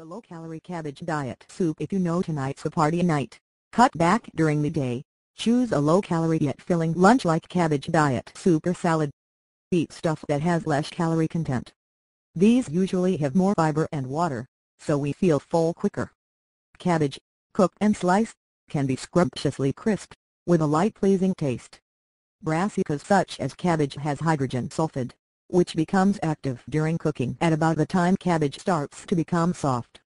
The low-calorie cabbage diet soup. If you know tonight's a party night, cut back during the day. Choose a low-calorie yet filling lunch like cabbage diet soup or salad. Eat stuff that has less calorie content. These usually have more fiber and water, so we feel full quicker. Cabbage, cooked and sliced, can be scrumptiously crisp, with a light pleasing taste. Brassicas such as cabbage has hydrogen sulfide, which becomes active during cooking at about the time cabbage starts to become soft.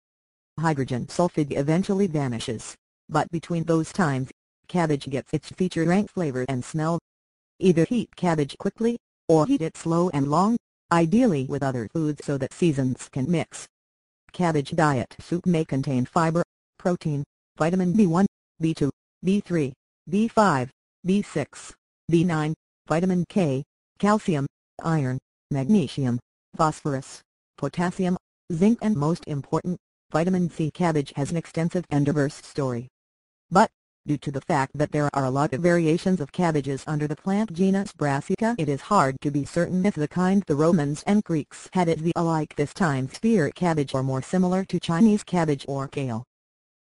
Hydrogen sulfide eventually vanishes, but between those times, cabbage gets its feature rank flavor and smell. Either heat cabbage quickly, or heat it slow and long, ideally with other foods so that seasons can mix. Cabbage diet soup may contain fiber, protein, vitamin B1, B2, B3, B5, B6, B9, vitamin K, calcium, iron, magnesium, phosphorus, potassium, zinc and most important, vitamin C. Cabbage has an extensive and diverse story. But, due to the fact that there are a lot of variations of cabbages under the plant genus Brassica, it is hard to be certain if the kind the Romans and Greeks had is the alike this time spear cabbage or more similar to Chinese cabbage or kale.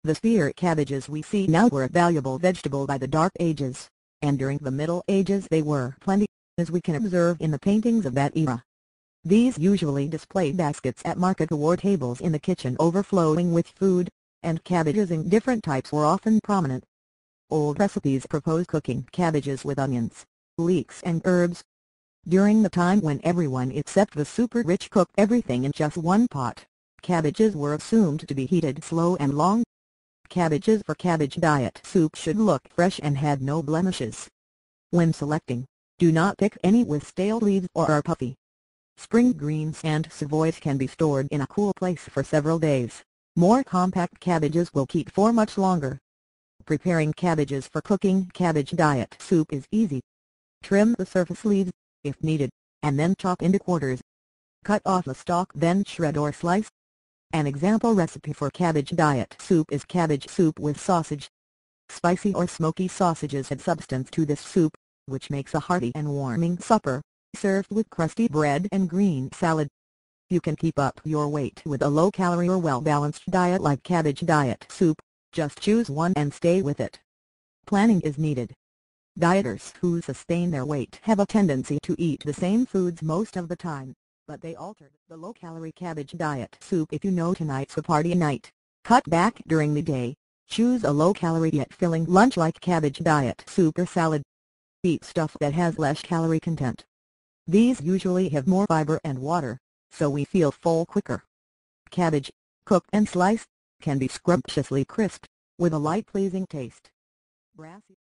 The spear cabbages we see now were a valuable vegetable by the Dark Ages, and during the Middle Ages they were plenty, as we can observe in the paintings of that era. These usually display baskets at market or tables in the kitchen overflowing with food, and cabbages in different types were often prominent. Old recipes propose cooking cabbages with onions, leeks and herbs. During the time when everyone except the super-rich cooked everything in just one pot, cabbages were assumed to be heated slow and long. Cabbages for cabbage diet soup should look fresh and had no blemishes. When selecting, do not pick any with stale leaves or are puffy. Spring greens and savoys can be stored in a cool place for several days. More compact cabbages will keep for much longer. Preparing cabbages for cooking cabbage diet soup is easy. Trim the surface leaves, if needed, and then chop into quarters. Cut off the stalk then shred or slice. An example recipe for cabbage diet soup is cabbage soup with sausage. Spicy or smoky sausages add substance to this soup, which makes a hearty and warming supper, served with crusty bread and green salad. You can keep up your weight with a low-calorie or well-balanced diet like cabbage diet soup, just choose one and stay with it. Planning is needed. Dieters who sustain their weight have a tendency to eat the same foods most of the time, but they alter the low-calorie cabbage diet soup. If you know tonight's a party night, cut back during the day, choose a low-calorie yet filling lunch like cabbage diet soup or salad. Eat stuff that has less calorie content. These usually have more fiber and water, so we feel full quicker. Cabbage, cooked and sliced, can be scrumptiously crisp, with a light pleasing taste. Brassicas